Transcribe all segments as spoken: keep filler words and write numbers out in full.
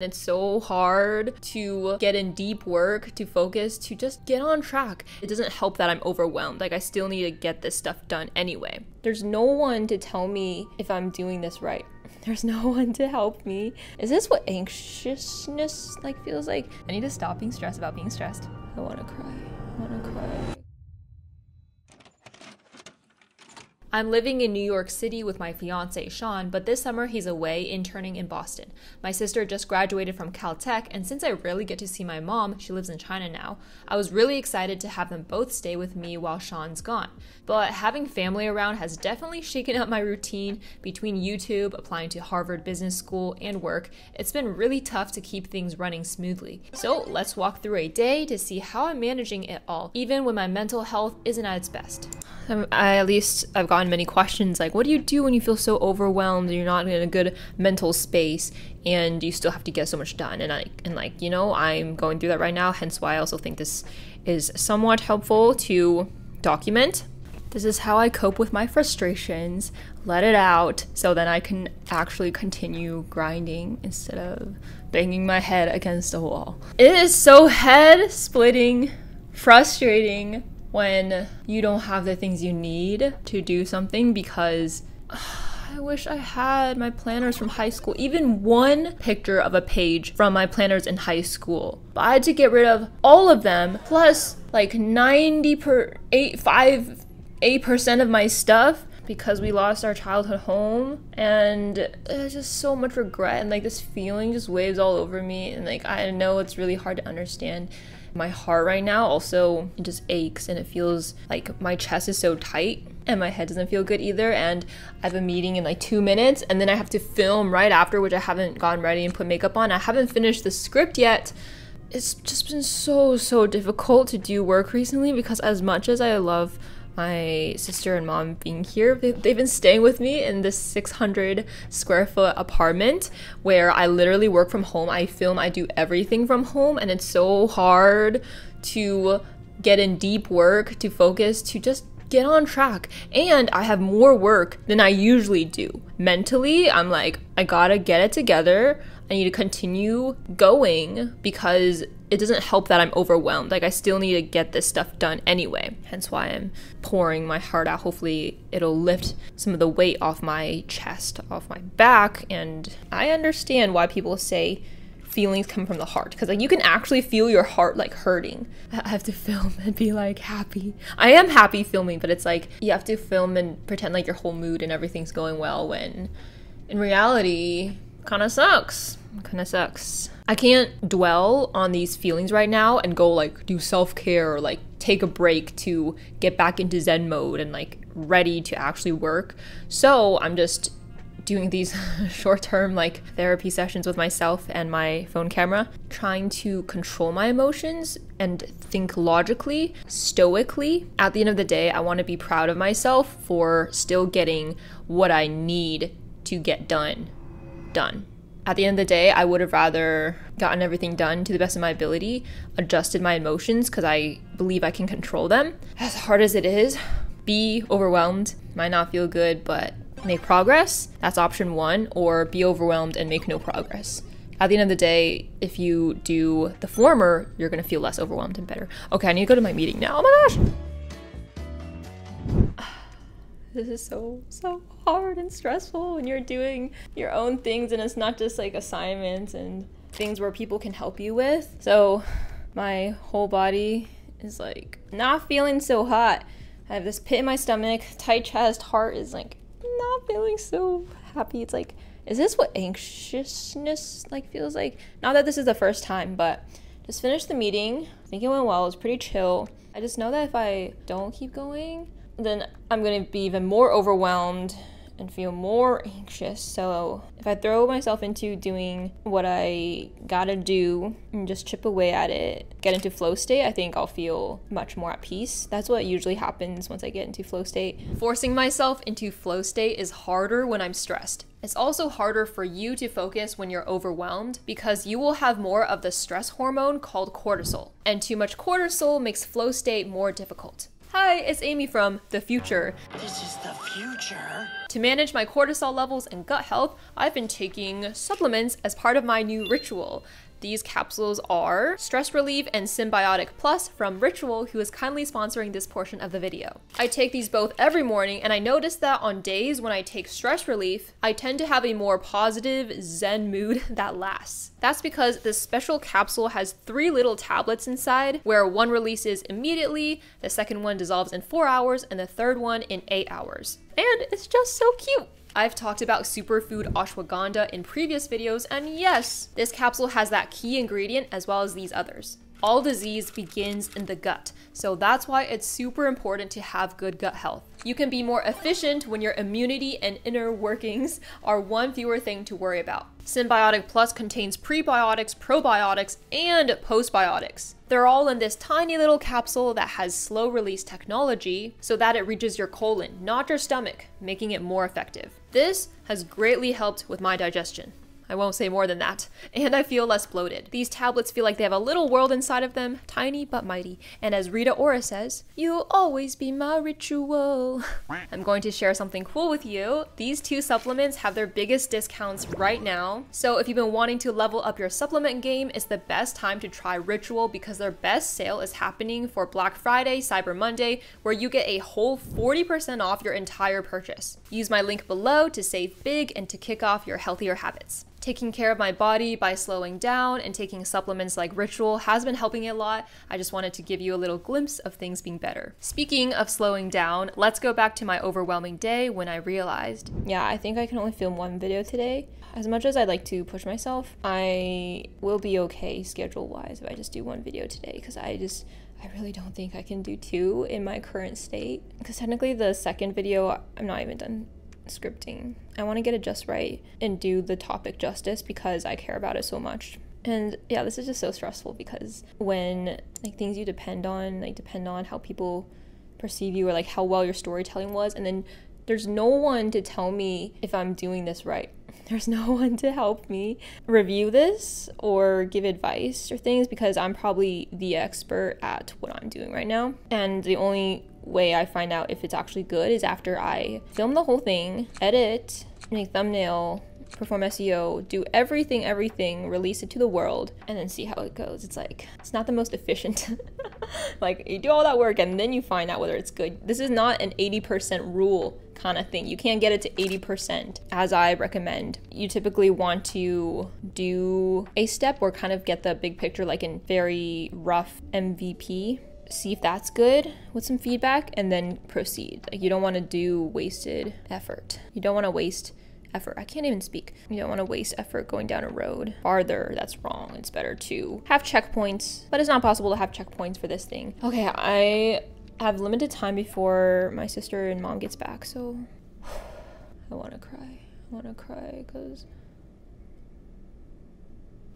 It's so hard to get in deep work, to focus, to just get on track. It doesn't help that I'm overwhelmed. Like, I still need to get this stuff done anyway. There's no one to tell me if I'm doing this right. There's no one to help me. Is this what anxiousness like feels like? I need to stop being stressed about being stressed. I wanna cry. I wanna cry. I'm living in New York City with my fiancé, Sean, but this summer he's away interning in Boston. My sister just graduated from Caltech, and since I rarely get to see my mom, she lives in China now, I was really excited to have them both stay with me while Sean's gone. But having family around has definitely shaken up my routine. Between YouTube, applying to Harvard Business School, and work, it's been really tough to keep things running smoothly. So let's walk through a day to see how I'm managing it all, even when my mental health isn't at its best. I'm, I, at least I've gotten many questions like, what do you do when you feel so overwhelmed and you're not in a good mental space and you still have to get so much done? And I and like, you know, I'm going through that right now, hence why I also think this is somewhat helpful to document. This is how I cope with my frustrations, let it out, so then I can actually continue grinding instead of banging my head against a wall. It is so head-splitting, frustrating, when you don't have the things you need to do something, because uh, I wish I had my planners from high school, even one picture of a page from my planners in high school. But I had to get rid of all of them, plus like ninety-eight point five eight percent of my stuff, because we lost our childhood home, and uh, just so much regret, and like this feeling just waves all over me, and like I know it's really hard to understand. My heart right now also, it just aches, and it feels like my chest is so tight, and my head doesn't feel good either, and I have a meeting in like two minutes, and then I have to film right after, which I haven't gotten ready and put makeup on. I haven't finished the script yet. It's just been so, so difficult to do work recently, because as much as I love my sister and mom being here, they've been staying with me in this six hundred square foot apartment where I literally work from home, I film, I do everything from home, and it's so hard to get in deep work, to focus, to just get on track. And I have more work than I usually do. Mentally, I'm like, I gotta get it together. I need to continue going, because it doesn't help that I'm overwhelmed. Like, I still need to get this stuff done anyway. Hence why I'm pouring my heart out. Hopefully it'll lift some of the weight off my chest, off my back. And I understand why people say feelings come from the heart, because like you can actually feel your heart like hurting. I have to film and be like happy. I am happy filming, but it's like you have to film and pretend like your whole mood and everything's going well, when in reality, kind of sucks. Kind of sucks. I can't dwell on these feelings right now and go like do self-care or like take a break to get back into Zen mode and like ready to actually work. So I'm just doing these short-term like therapy sessions with myself and my phone camera, trying to control my emotions and think logically, stoically. At the end of the day, I want to be proud of myself for still getting what I need to get done. Done. At the end of the day, I would have rather gotten everything done to the best of my ability, adjusted my emotions, because I believe I can control them. As hard as it is, be overwhelmed, might not feel good, but make progress. That's option one, or be overwhelmed and make no progress. At the end of the day, if you do the former, you're going to feel less overwhelmed and better. Okay, I need to go to my meeting now. Oh my gosh! This is so, so hard and stressful when you're doing your own things, and it's not just like assignments and things where people can help you with. So my whole body is like not feeling so hot. I have this pit in my stomach, tight chest, heart is like not feeling so happy. It's like, is this what anxiousness like feels like? Not that this is the first time, but just finished the meeting. I think it went well, it was pretty chill. I just know that if I don't keep going, then I'm gonna be even more overwhelmed and feel more anxious. So if I throw myself into doing what I gotta do and just chip away at it, get into flow state, I think I'll feel much more at peace. That's what usually happens once I get into flow state. Forcing myself into flow state is harder when I'm stressed. It's also harder for you to focus when you're overwhelmed, because you will have more of the stress hormone called cortisol, and too much cortisol makes flow state more difficult. Hi, it's Amy from The Future. This is the future. To manage my cortisol levels and gut health, I've been taking supplements as part of my new Ritual. These capsules are Stress Relief and Symbiotic Plus from Ritual, who is kindly sponsoring this portion of the video. I take these both every morning, and I noticed that on days when I take Stress Relief, I tend to have a more positive, zen mood that lasts. That's because this special capsule has three little tablets inside, where one releases immediately, the second one dissolves in four hours, and the third one in eight hours. And it's just so cute! I've talked about superfood ashwagandha in previous videos, and yes, this capsule has that key ingredient as well as these others. All disease begins in the gut, so that's why it's super important to have good gut health. You can be more efficient when your immunity and inner workings are one fewer thing to worry about. Symbiotic Plus contains prebiotics, probiotics, and postbiotics. They're all in this tiny little capsule that has slow-release technology so that it reaches your colon, not your stomach, making it more effective. This has greatly helped with my digestion. I won't say more than that. And I feel less bloated. These tablets feel like they have a little world inside of them, tiny but mighty. And as Rita Ora says, "You'll always be my ritual." I'm going to share something cool with you. These two supplements have their biggest discounts right now. So if you've been wanting to level up your supplement game, it's the best time to try Ritual because their best sale is happening for Black Friday, Cyber Monday, where you get a whole forty percent off your entire purchase. Use my link below to save big and to kick off your healthier habits. Taking care of my body by slowing down and taking supplements like Ritual has been helping a lot. I just wanted to give you a little glimpse of things being better. Speaking of slowing down, let's go back to my overwhelming day when I realized, yeah, I think I can only film one video today. As much as I'd like to push myself, I will be okay schedule-wise if I just do one video today because I just... I really don't think I can do two in my current state. Because technically the second video, I'm not even done scripting. I want to get it just right and do the topic justice because I care about it so much. And yeah, this is just so stressful because when like things you depend on like depend on how people perceive you or like how well your storytelling was, and then there's no one to tell me if I'm doing this right. There's no one to help me review this or give advice or things because I'm probably the expert at what I'm doing right now, and the only way I find out if it's actually good is after I film the whole thing, edit, make thumbnail, perform S E O, do everything, everything, release it to the world, and then see how it goes. It's like, it's not the most efficient. Like, you do all that work and then you find out whether it's good. This is not an eighty percent rule kind of thing. You can't get it to eighty percent as I recommend. You typically want to do a step or kind of get the big picture, like in very rough M V P. See if that's good with some feedback and then proceed. Like, you don't want to do wasted effort. You don't want to waste effort. I can't even speak. You don't want to waste effort going down a road farther. That's wrong. It's better to have checkpoints, but it's not possible to have checkpoints for this thing. Okay, I have limited time before my sister and mom gets back, so I want to cry. I want to cry because...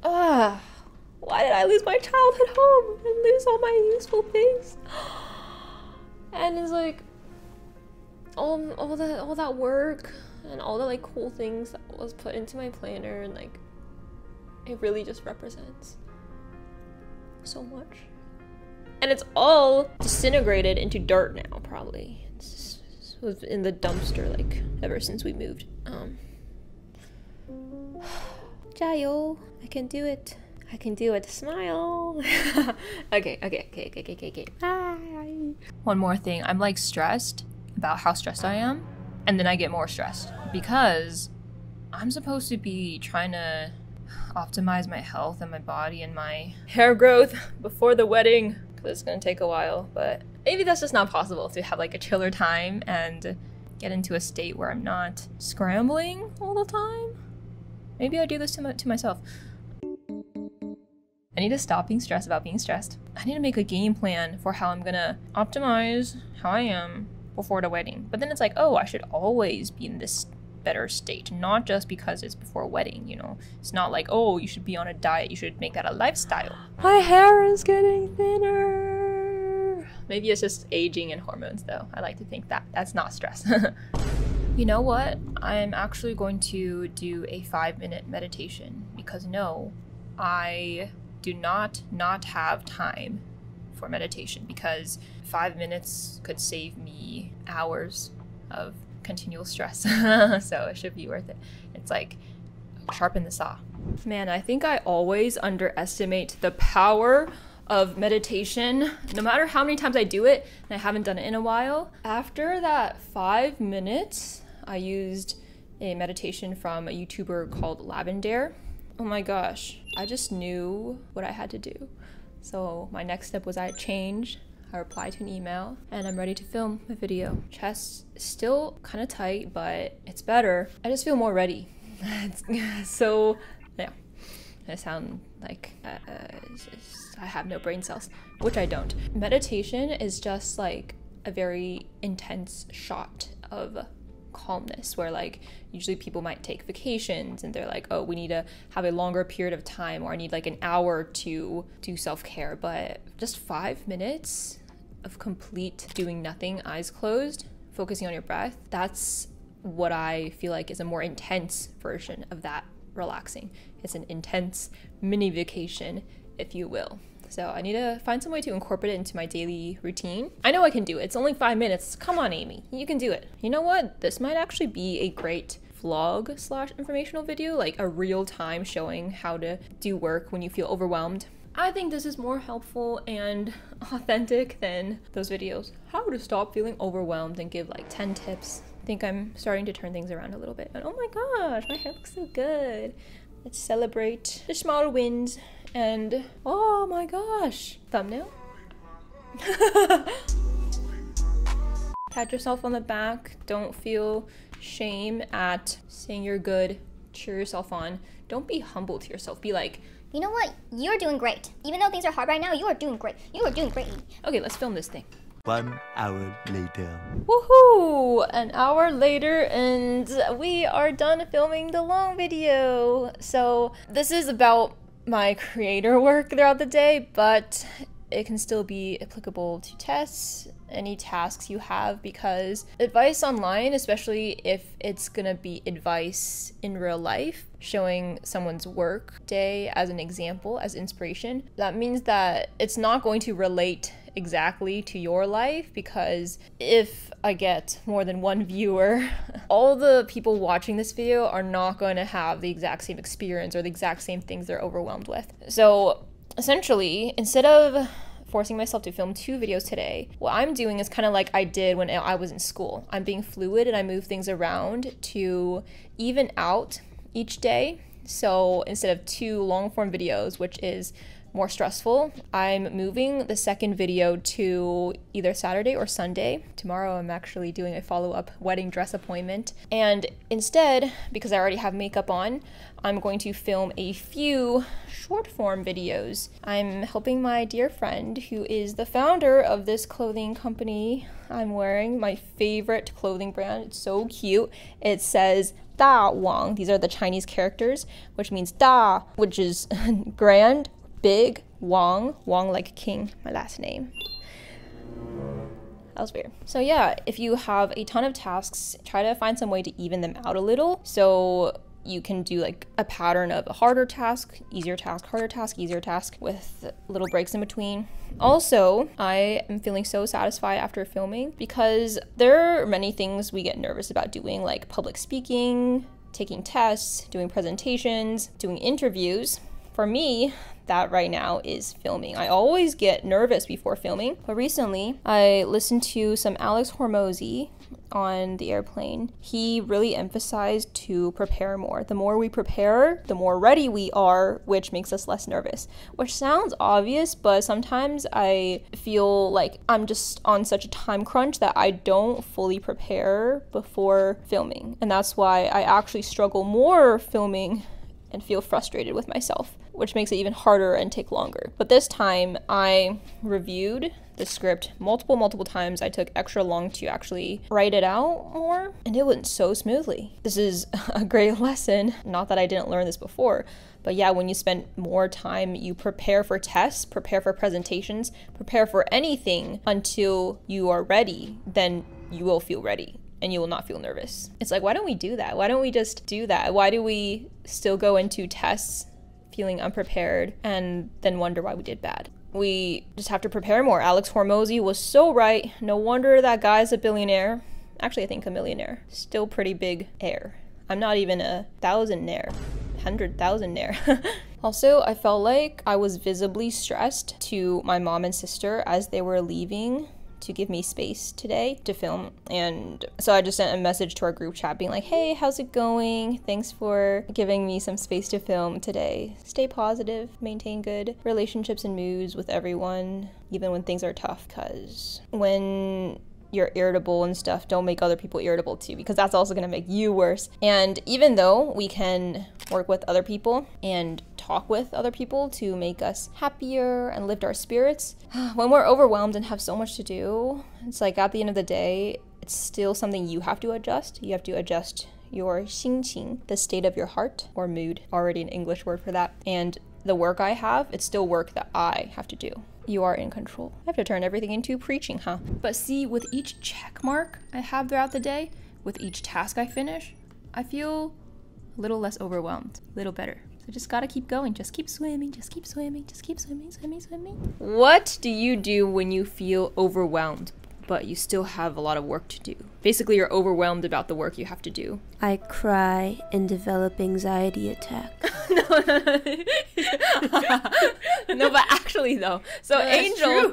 Ah! Why did I lose my child at home and lose all my useful things? And it's like, all, all, that, all that work and all the like cool things that was put into my planner, and like, it really just represents so much. And it's all disintegrated into dirt now, probably. It's just, it's was in the dumpster like ever since we moved. Um, Jayo, I can do it. I can do it. Smile. okay, okay, okay, okay, okay, okay, okay. Bye. One more thing. I'm like stressed about how stressed I am, and then I get more stressed because I'm supposed to be trying to optimize my health and my body and my hair growth before the wedding because it's gonna take a while. But maybe that's just not possible to have like a chiller time and get into a state where I'm not scrambling all the time. Maybe I do this to, my to myself. I need to stop being stressed about being stressed. I need to make a game plan for how I'm gonna optimize how I am before the wedding. But then it's like, oh, I should always be in this better state, not just because it's before a wedding, you know? It's not like, oh, you should be on a diet, you should make that a lifestyle. My hair is getting thinner. Maybe it's just aging and hormones though. I like to think that. That's not stress. You know what? I'm actually going to do a five minute meditation because no, I do not not have time for meditation, because five minutes could save me hours of continual stress. So it should be worth it. It's like sharpen the saw. Man, I think I always underestimate the power of meditation. No matter how many times I do it, and I haven't done it in a while, after that five minutes, I used a meditation from a YouTuber called Lavendaire. Oh my gosh, I just knew what I had to do. So my next step was I changed, I replied to an email, and I'm ready to film a video. Chest still kind of tight, but it's better. I just feel more ready. So yeah, I sound like uh, I have no brain cells, which I don't. Meditation is just like a very intense shot of calmness, where like usually people might take vacations and they're like, oh, we need to have a longer period of time, or I need like an hour to do self-care. But just five minutes of complete doing nothing, eyes closed, focusing on your breath, that's what I feel like is a more intense version of that relaxing. It's an intense mini vacation, if you will. So I need to find some way to incorporate it into my daily routine. I know I can do it. It's only five minutes. Come on, Amy. You can do it. You know what? This might actually be a great vlog slash informational video, like a real time showing how to do work when you feel overwhelmed. I think this is more helpful and authentic than those videos. How to stop feeling overwhelmed and give like ten tips. I think I'm starting to turn things around a little bit. And oh my gosh, my hair looks so good. Let's celebrate the small wins. And oh my gosh, thumbnail. Pat yourself on the back. Don't feel shame at saying you're good. Cheer yourself on. Don't be humble to yourself. Be like, you know what? You're doing great. Even though things are hard right now, you are doing great. You are doing great. Okay, let's film this thing. One hour later. Woohoo! An hour later and we are done filming the long video. So this is about my creator work throughout the day, but it can still be applicable to tests, any tasks you have, because advice online, especially if it's gonna be advice in real life, showing someone's work day as an example, as inspiration, that means that it's not going to relate exactly to your life, because if I get more than one viewer, all the people watching this video are not going to have the exact same experience or the exact same things they're overwhelmed with. So essentially, instead of forcing myself to film two videos today, what I'm doing is kind of like I did when I was in school. I'm being fluid and I move things around to even out each day. So instead of two long form videos, which is more stressful, I'm moving the second video to either Saturday or Sunday. Tomorrow I'm actually doing a follow-up wedding dress appointment. And instead, because I already have makeup on, I'm going to film a few short form videos. I'm helping my dear friend who is the founder of this clothing company. I'm wearing my favorite clothing brand. It's so cute. It says Da Wang. These are the Chinese characters, which means Da, which is grand, big, Wang, Wang like king, my last name. That was weird. So yeah, if you have a ton of tasks, try to find some way to even them out a little. So you can do like a pattern of a harder task, easier task, harder task, easier task, with little breaks in between. Also, I am feeling so satisfied after filming, because there are many things we get nervous about doing, like public speaking, taking tests, doing presentations, doing interviews. For me, that right now is filming. I always get nervous before filming, but recently I listened to some Alex Hormozi on the airplane. He really emphasized to prepare more. The more we prepare, the more ready we are, which makes us less nervous, which sounds obvious, but sometimes I feel like I'm just on such a time crunch that I don't fully prepare before filming. And that's why I actually struggle more filming and feel frustrated with myself, which makes it even harder and take longer. But this time I reviewed the script multiple, multiple times. I took extra long to actually write it out more, and it went so smoothly. This is a great lesson. Not that I didn't learn this before, but yeah, when you spend more time, you prepare for tests, prepare for presentations, prepare for anything until you are ready, then you will feel ready. And you will not feel nervous. It's like, why don't we do that? Why don't we just do that? Why do we still go into tests feeling unprepared and then wonder why we did bad? We just have to prepare more. Alex Hormozi was so right. No wonder that guy's a billionaire. Actually, I think a millionaire. Still pretty big heir. I'm not even a thousandaire. Hundred thousandaire. Also, I felt like I was visibly stressed to my mom and sister as they were leaving to give me space today to film. And so I just sent a message to our group chat being like, hey, how's it going? Thanks for giving me some space to film today. Stay positive, maintain good relationships and moods with everyone, even when things are tough, because when you're irritable and stuff, don't make other people irritable too, because that's also gonna make you worse. And even though we can work with other people and talk with other people to make us happier and lift our spirits, when we're overwhelmed and have so much to do, it's like at the end of the day, it's still something you have to adjust. You have to adjust your xingqing, the state of your heart or mood, already an English word for that. And the work I have, it's still work that I have to do. You are in control. I have to turn everything into preaching, huh? But see, with each check mark I have throughout the day, with each task I finish, I feel a little less overwhelmed, a little better. So just gotta keep going, just keep swimming, just keep swimming, just keep swimming, swimming, swimming. What do you do when you feel overwhelmed, but you still have a lot of work to do? Basically, you're overwhelmed about the work you have to do. I cry and develop anxiety attacks. no, no, no. No, but actually though, so no, Angel,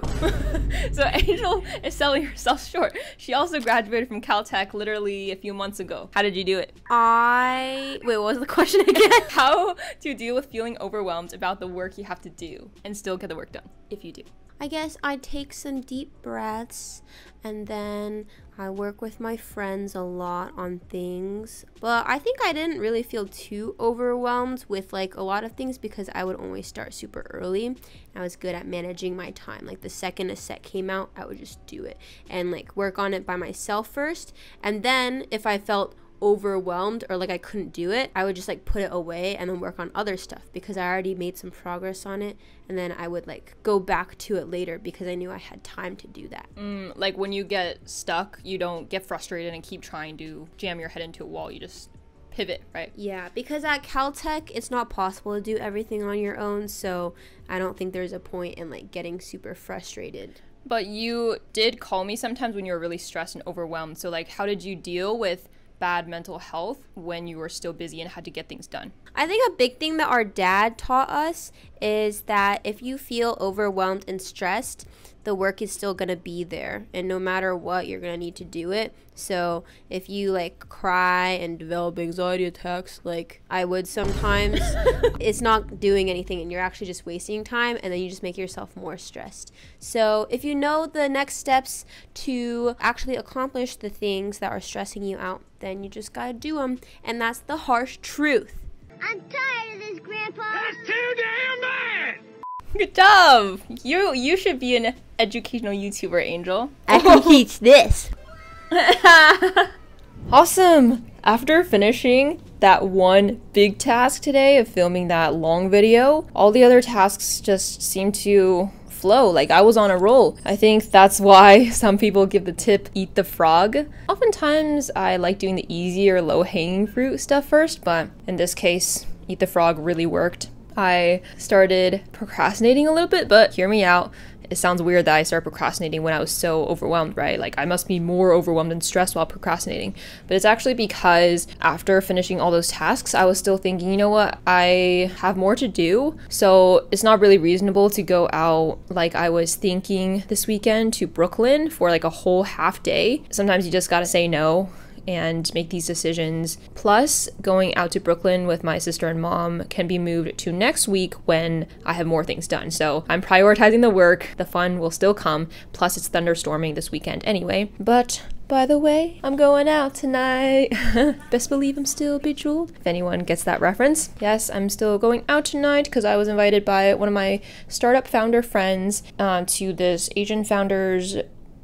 so Angel is selling herself short. She also graduated from Caltech literally a few months ago. How did you do it? I, wait, what was the question again? How to deal with feeling overwhelmed about the work you have to do and still get the work done, if you do. I guess I take some deep breaths, and then I work with my friends a lot on things. But I think I didn't really feel too overwhelmed with like a lot of things because I would always start super early. And I was good at managing my time. Like the second a set came out, I would just do it and like work on it by myself first. And then if I felt overwhelmed or like I couldn't do it, I would just like put it away and then work on other stuff because I already made some progress on it, and then I would like go back to it later because I knew I had time to do that. Mm, like when you get stuck, you don't get frustrated and keep trying to jam your head into a wall, you just pivot, right? Yeah, because at Caltech it's not possible to do everything on your own, so I don't think there's a point in like getting super frustrated. But you did call me sometimes when you were really stressed and overwhelmed, so like how did you deal with bad mental health when you were still busy and had to get things done? I think a big thing that our dad taught us is that if you feel overwhelmed and stressed, the work is still gonna be there, and no matter what, you're gonna need to do it. So if you like cry and develop anxiety attacks like I would sometimes, it's not doing anything and you're actually just wasting time, and then you just make yourself more stressed. So if you know the next steps to actually accomplish the things that are stressing you out, then you just gotta do them, and that's the harsh truth. I'm tired of this, Grandpa. That's too damn bad! Good job! You you should be an educational YouTuber, Angel. I can teach this. Awesome! After finishing that one big task today of filming that long video, all the other tasks just seem to flow. Like I was on a roll. I think that's why some people give the tip, eat the frog. Oftentimes I like doing the easy or low-hanging fruit stuff first, but in this case, eat the frog really worked. I started procrastinating a little bit, but hear me out. It sounds weird that I started procrastinating when I was so overwhelmed, right? Like I must be more overwhelmed and stressed while procrastinating. But it's actually because after finishing all those tasks, I was still thinking, you know what? I have more to do. So it's not really reasonable to go out like I was thinking this weekend to Brooklyn for like a whole half day. Sometimes you just gotta say no and make these decisions. Plus, going out to Brooklyn with my sister and mom can be moved to next week when I have more things done. So I'm prioritizing the work, the fun will still come, plus it's thunderstorming this weekend anyway. But by the way, I'm going out tonight. Best believe I'm still bejeweled, if anyone gets that reference. Yes, I'm still going out tonight because I was invited by one of my startup founder friends uh, to this Asian founders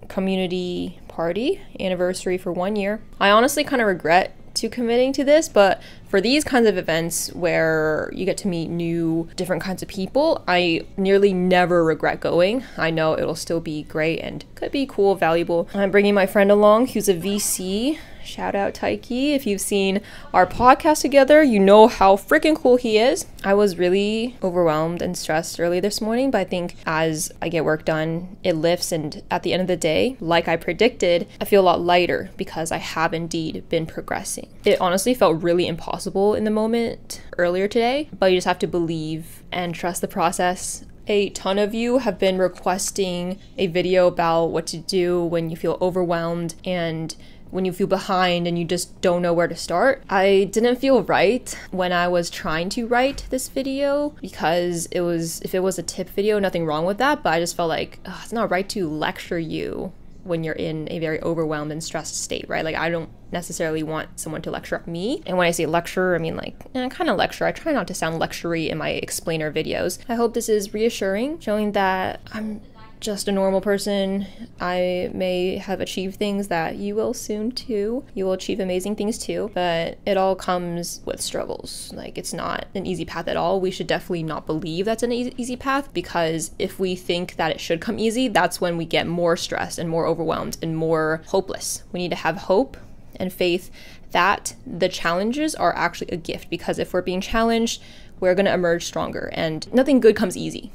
community party anniversary for one year. I honestly kind of regret to committing to this, but for these kinds of events where you get to meet new different kinds of people, I nearly never regret going. I know it'll still be great and could be cool, valuable. I'm bringing my friend along who's a V C. Shout out Taiki. If you've seen our podcast together, you know how freaking cool he is. I was really overwhelmed and stressed early this morning, but I think as I get work done, it lifts, and at the end of the day, like I predicted, I feel a lot lighter because I have indeed been progressing. It honestly felt really impossible in the moment earlier today, but you just have to believe and trust the process. A ton of you have been requesting a video about what to do when you feel overwhelmed and when you feel behind and you just don't know where to start. I didn't feel right when I was trying to write this video because it was, if it was a tip video, nothing wrong with that, but I just felt like ugh, it's not right to lecture you when you're in a very overwhelmed and stressed state, right? Like I don't necessarily want someone to lecture me. And when I say lecture, I mean like, and I kind of lecture. I try not to sound lectury in my explainer videos. I hope this is reassuring, showing that I'm just a normal person. I may have achieved things that you will soon too. You will achieve amazing things too, but it all comes with struggles. Like it's not an easy path at all. We should definitely not believe that's an easy path, because if we think that it should come easy, that's when we get more stressed and more overwhelmed and more hopeless. We need to have hope and faith that the challenges are actually a gift, because if we're being challenged, we're gonna emerge stronger, and nothing good comes easy.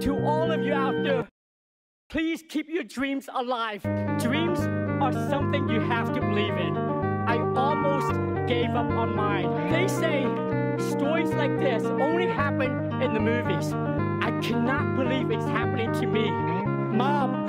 To all of you out there, please keep your dreams alive. Dreams are something you have to believe in. I almost gave up on mine. They say stories like this only happen in the movies. I cannot believe it's happening to me. Mom,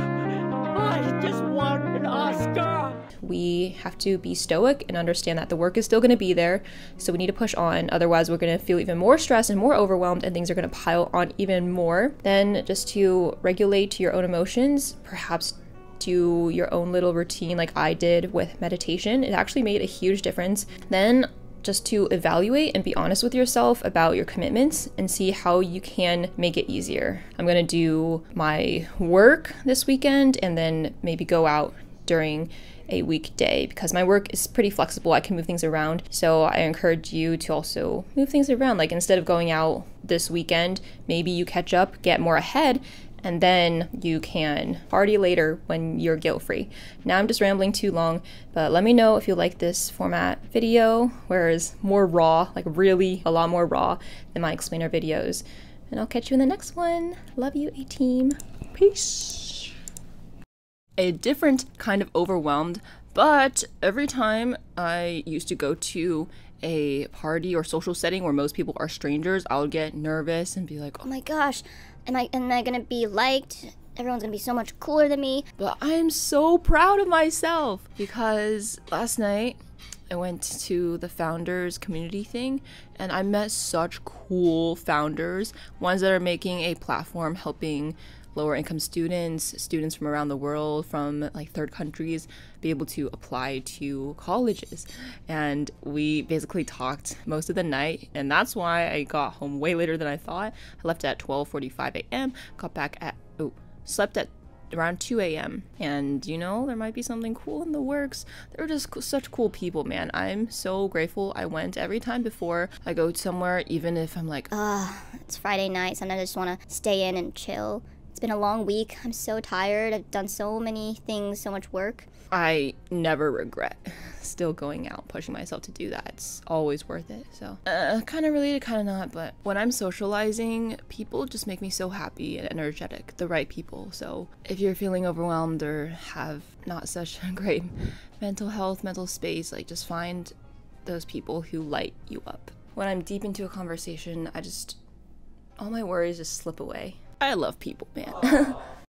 I just want an Oscar. We have to be stoic and understand that the work is still going to be there, so we need to push on. Otherwise, we're going to feel even more stressed and more overwhelmed, and things are going to pile on even more. Then just to regulate your own emotions, perhaps do your own little routine like I did with meditation. It actually made a huge difference. Then just to evaluate and be honest with yourself about your commitments and see how you can make it easier. I'm going to do my work this weekend and then maybe go out during a weekday, because my work is pretty flexible. I can move things around. So I encourage you to also move things around. Like instead of going out this weekend, maybe you catch up, get more ahead, and then you can party later when you're guilt-free. Now I'm just rambling too long, but let me know if you like this format video, where it's more raw, like really a lot more raw than my explainer videos. And I'll catch you in the next one. Love you, A-Team. Peace. A different kind of overwhelmed, but every time I used to go to a party or social setting where most people are strangers, I would get nervous and be like, oh my gosh, am I, am I gonna be liked? Everyone's gonna be so much cooler than me. But I am so proud of myself, because last night I went to the founders community thing and I met such cool founders, ones that are making a platform helping lower income students, students from around the world, from like third countries, be able to apply to colleges. And we basically talked most of the night, and that's why I got home way later than I thought. I left at twelve forty-five a m, got back at, oh, slept at around two a m And you know, there might be something cool in the works. They're just such cool people, man. I'm so grateful I went. Every time before I go somewhere, even if I'm like, ah, it's Friday night, sometimes I just wanna stay in and chill. It's been a long week. I'm so tired. I've done so many things, so much work. I never regret still going out, pushing myself to do that. It's always worth it. So uh, kind of related, kind of not, but when I'm socializing, people just make me so happy and energetic, the right people. So if you're feeling overwhelmed or have not such a great mental health, mental space, like just find those people who light you up. When I'm deep into a conversation, I just, all my worries just slip away. I love people, man.